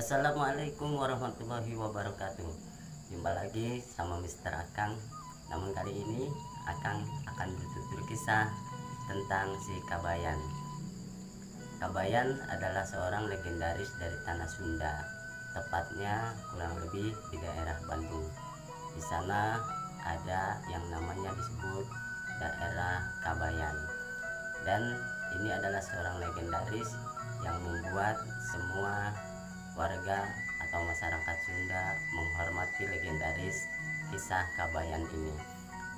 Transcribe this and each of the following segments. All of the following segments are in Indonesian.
Assalamualaikum warahmatullahi wabarakatuh. Jumpa lagi sama Mr. Akang. Namun kali ini Akang akan bertutur kisah tentang si Kabayan. Kabayan adalah seorang legendaris dari tanah Sunda, tepatnya kurang lebih di daerah Bandung. Di sana ada yang namanya disebut daerah Kabayan. Dan ini adalah seorang legendaris yang membuat semua warga atau masyarakat Sunda menghormati legendaris kisah Kabayan ini.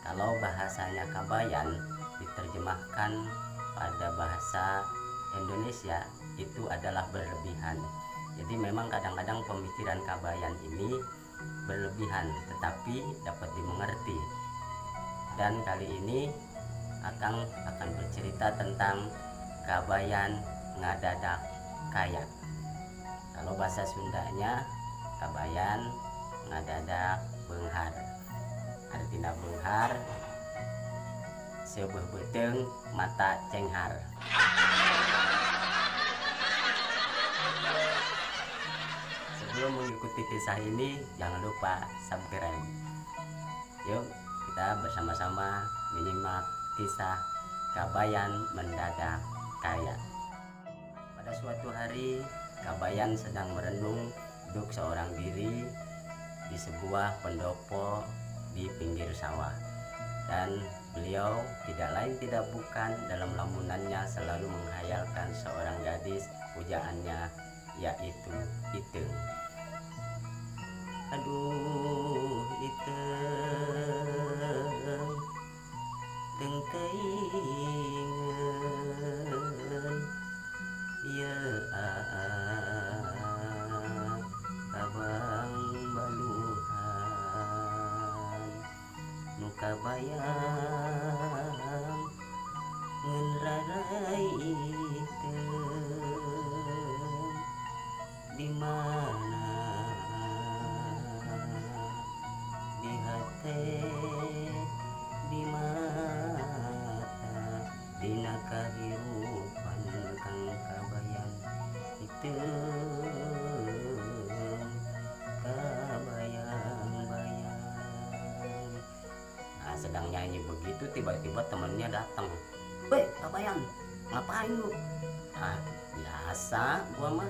Kalau bahasanya Kabayan diterjemahkan pada bahasa Indonesia itu adalah berlebihan. Jadi memang kadang-kadang pemikiran Kabayan ini berlebihan, tetapi dapat dimengerti. Dan kali ini Akang akan bercerita tentang Kabayan Mendadak Kaya. Kalau bahasa Sundanya Kabayan ngadadak benghar, artinya benghar sebuah beteng mata cenghar. Sebelum mengikuti kisah ini jangan lupa subscribe. Yuk kita bersama-sama menyimak kisah Kabayan Mendadak Kaya. Pada suatu hari Kabayan sedang merenung duduk seorang diri di sebuah pendopo di pinggir sawah. Dan beliau tidak lain tidak bukan dalam lamunannya selalu menghayalkan seorang gadis pujaannya, yaitu Iteung. Aduh Iteung, tengkeingen ya abang baluhan nu kabayang ngeun rarai teu di mana di hate di mata dina kahirupan kang kabayang Iteung. Sedang nyanyi begitu tiba-tiba temennya datang. Weh Kabayan, ngapain lu? Ah biasa gua mah,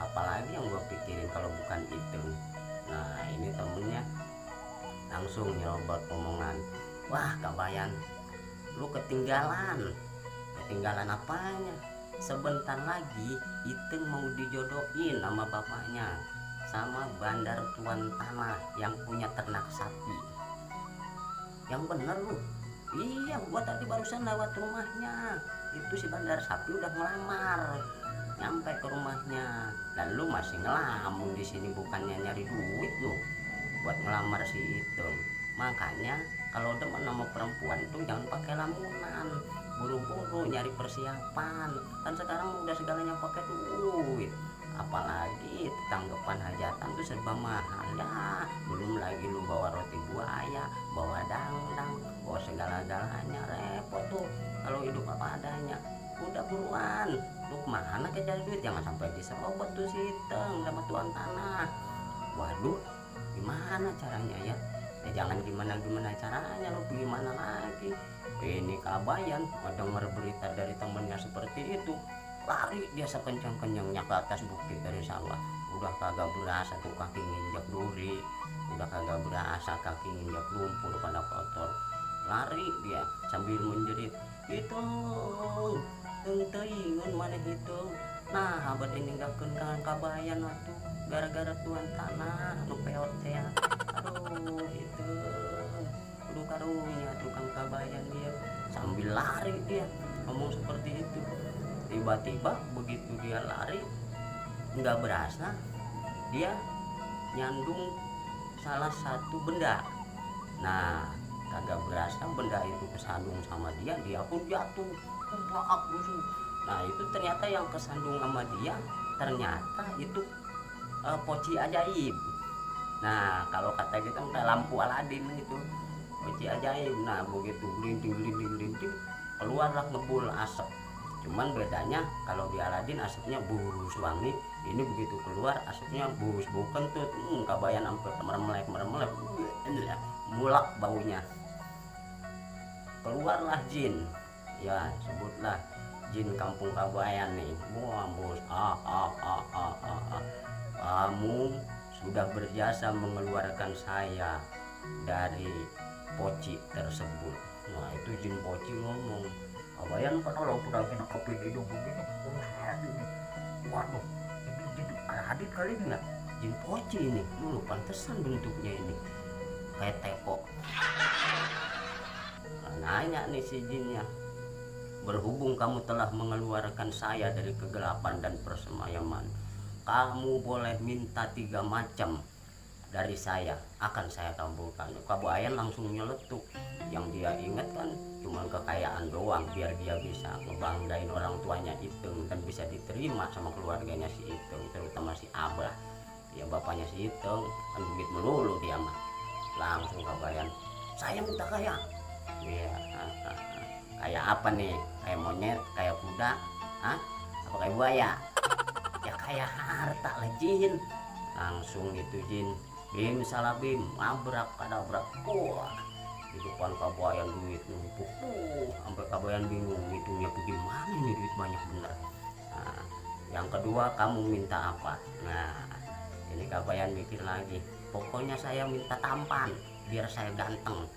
apalagi yang gua pikirin kalau bukan itu. Nah ini temennya langsung nyerobot omongan. Wah Kabayan, lu ketinggalan. Ketinggalan apanya? Sebentar lagi Iteung mau dijodohin sama bapaknya, sama bandar tuan tanah yang punya ternak sapi. Yang bener lu. Iya gua tadi barusan lewat rumahnya. Itu si bandar sapi udah ngelamar. Nyampe ke rumahnya. Dan lu masih ngelamun di sini, bukannya nyari duit lu buat ngelamar si Iteung. Makanya kalau demen sama perempuan tuh jangan pakai lamunan, buru-buru nyari persiapan. Kan sekarang udah segalanya pakai duit. Apalagi tanggapan hajatan tuh serba mahal ya. Belum lagi lu bawa roti buaya, bawa dangdang, bawa segala-galanya, repot tuh kalau hidup apa adanya. Udah buruan lu kemana ke cari duit, jangan sampai diserobot tuh si Iteung sama tuan tanah. Waduh gimana caranya ya? Ya jangan gimana-gimana caranya, lu gimana lagi? Ini Kabayan mendengar berita dari temennya seperti itu, lari dia sekencang-kencangnya ke atas bukit dari sawah. Udah kagak berasa tuh kaki nginjak duri, udah kagak berasa kaki nginjak lumpur pada kotor. Lari dia sambil menjerit, Iteung teuing maneh Iteung. Nah abad ini ninggalkeun kang Kabayan waktu gara-gara tuan tanah nu peot teh. Aduh Iteung kudu karunya tuh kang Kabayan dia. Sambil lari dia ngomong seperti itu. Tiba-tiba begitu dia lari, nggak berasa dia nyandung salah satu benda. Nah kagak berasa benda itu kesandung sama dia, dia pun jatuh. Nah itu ternyata yang kesandung sama dia ternyata itu poci ajaib. Nah kalau kata kita kayak lampu Aladin gitu, poci ajaib. Nah begitu linting keluarlah ngebul asap. Cuman bedanya kalau di Aladin asapnya burus wangi, ini begitu keluar asapnya burus bau kentut, kabayan sampai meremelek, mulak baunya. Keluarlah jin, ya sebutlah jin kampung Kabayan nih. Bos, kamu sudah berjasa mengeluarkan saya dari poci tersebut. Nah itu jin poci ngomong, Kabayan kan orang udah gini kopi hidung begini, waduh, ini jin Aladin kali ini nggak? Jin poci ini, lu pantesan bentuknya ini kayak teko. Nanya nih si jinnya, berhubung kamu telah mengeluarkan saya dari kegelapan dan persemayaman, kamu boleh minta 3 macam dari saya, akan saya kabulkan. Kabayan langsung nyeletuk, yang dia ingat kan cuma kekayaan doang biar dia bisa ngebanggain orang tuanya Itung dan bisa diterima sama keluarganya si Itung, terutama si Abah. Ya bapaknya si Itung kan duit melulu dia mah. Langsung Kabayan, saya minta kaya. Iya, kayak apa nih? Kayak monyet, kayak kuda, apa kayak buaya? Ya kayak harta lah jin. Langsung itu jin, bim salah bim, labrak kadabrak. Wah, di depan Kabayan duit numpuk. Sampai Kabayan bingung, hitungnya bagaimana nih, duit banyak bener. Nah, yang kedua kamu minta apa? Nah, ini Kabayan mikir lagi. Pokoknya saya minta tampan, biar saya ganteng.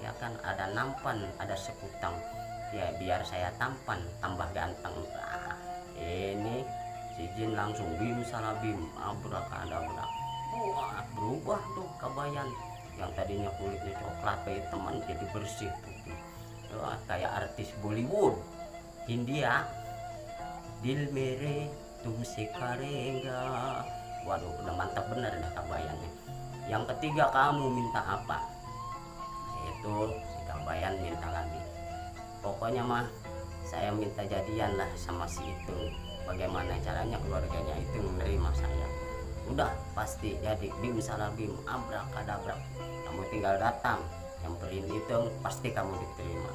Ya kan ada nampan, ada sekutang, ya biar saya tampan tambah ganteng. Nah, ini si jin langsung bim salah bim, abrakadabrak. Wah, berubah tuh Kabayan, yang tadinya kulitnya coklat teman jadi bersih putih. Wah, kayak artis Bollywood India. Dilmeri tumsi karenga. Waduh, udah mantap bener nih Kabayannya. Yang ketiga kamu minta apa? Itu si Kabayan minta lagi, pokoknya mah saya minta jadian lah sama si Itung, bagaimana caranya keluarganya itu menerima saya. Udah pasti jadi, bim salah bim, abrakadabrak. Kamu tinggal datang, nyamperin Itung, pasti kamu diterima.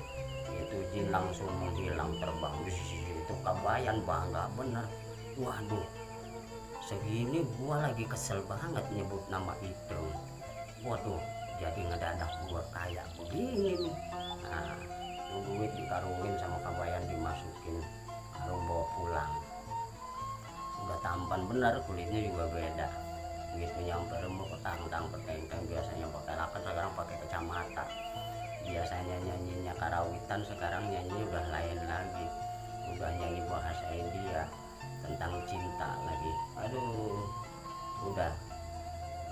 Itu jin langsung menghilang terbang. Itu Kabayan bangga bener, waduh segini gua lagi kesel banget nyebut nama Itung, waduh jadi ngedadak gua kaya begini nih. Nah, itu duit dikarungin sama Kabayan, dimasukin karung bawa pulang. Udah tampan bener, kulitnya juga beda, duitnya nyampe remuk, ketang-tang peteng-teng. Biasanya pakai lakan, sekarang pakai kacamata. Biasanya nyanyinya karawitan, sekarang nyanyinya udah lain lagi, udah nyanyi bahasa India tentang cinta lagi. Aduh, udah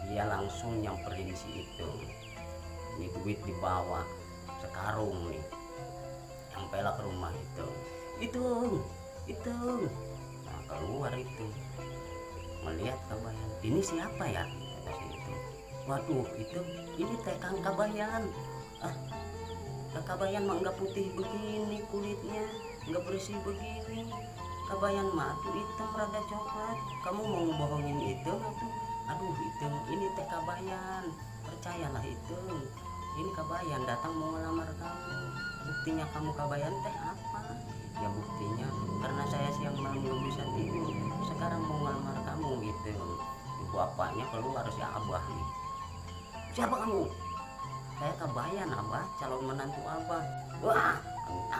dia langsung nyamperin si itu, ini duit dibawa sekarung nih, sampai lah ke rumah itu. Itung, nah keluar itu, melihat Kabayan, ini siapa ya? Kata si itu, waduh itu, ini Tekang Kabayan. Kabayan mah nggak putih begini kulitnya, nggak bersih begini. Kabayan mah tuh hitam rada coklat, kamu mau bohongin itu tuh? Aduh Itung, ini teh Kabayan, percayalah Itung, ini Kabayan datang mau ngelamar kamu. Buktinya kamu Kabayan teh apa? Ya buktinya karena saya siang malam belum bisa tidur, sekarang mau ngelamar kamu gitu. Bapaknya keluar si Abah nih, siapa kamu? Saya Kabayan Abah, calon menantu Abah. Wah,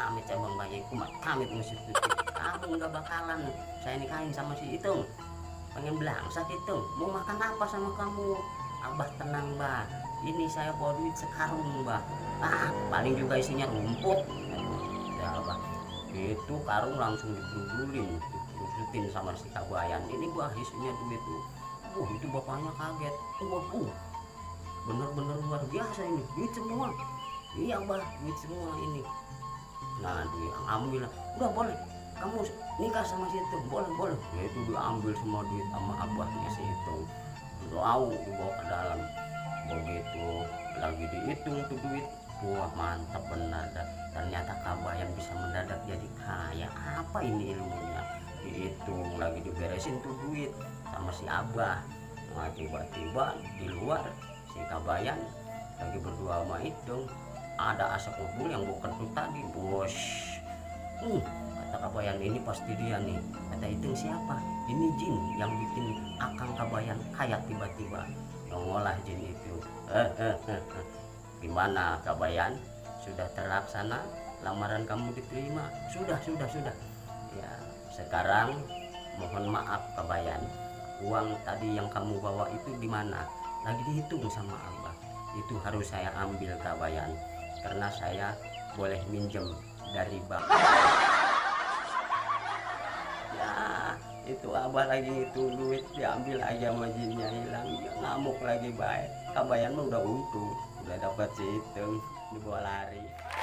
amit cabang bayiku, amit musik tutup. Kamu nggak bakalan saya nikahin sama si Itung. Pengen belangsak itu, mau makan apa sama kamu? Abah tenang bah, ini saya bawa duit sekarung bah. Paling juga isinya rumput. Ya Abah, itu karung langsung dibudulin, dikusutin sama si Kabayan. Ini bah isinya duit tuh. Itu bapaknya kaget. Bener-bener luar biasa ini, duit semua. Iya Abah, duit semua ini. Nah diambil, udah boleh. Kamu nikah sama si Itung, boleh. Ya itu diambil semua duit sama abahnya si Itung, lalu dibawa ke dalam. Begitu lagi dihitung tuh duit, wah mantap benar. Ternyata Kabayan bisa mendadak jadi kaya. Apa ini ilmunya? Dihitung lagi, diberesin tuh duit sama si Abah. Nah tiba-tiba di luar si Kabayan lagi berdua sama Itung, ada asap kubur yang bukan tuh tadi bos. kata Kabayan ini pasti dia nih. Kata Itung siapa? Ini jin yang bikin Akang Kabayan kayak tiba-tiba. Nongolah jin itu. Gimana Kabayan? Sudah terlaksana lamaran kamu diterima? Sudah. Ya, sekarang mohon maaf Kabayan. Uang tadi yang kamu bawa itu di mana? Lagi dihitung sama Abah. Itu harus saya ambil Kabayan. Karena saya boleh minjem dari bank. Ya, itu Abah lagi itu duit diambil aja majinya hilang. Ya, ngamuk lagi baik. Kabayan mah udah untung, udah dapat si hitung dibawa lari.